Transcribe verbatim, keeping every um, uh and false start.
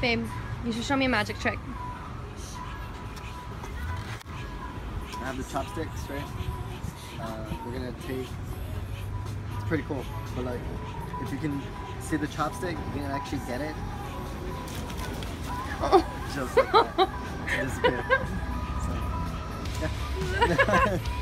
Babe, you should show me a magic trick. I have the chopsticks, right? Uh, we're gonna take, it's pretty cool, but like, if you can see the chopstick, you can actually get it. Oh. Just like that. It disappeared. So, yeah.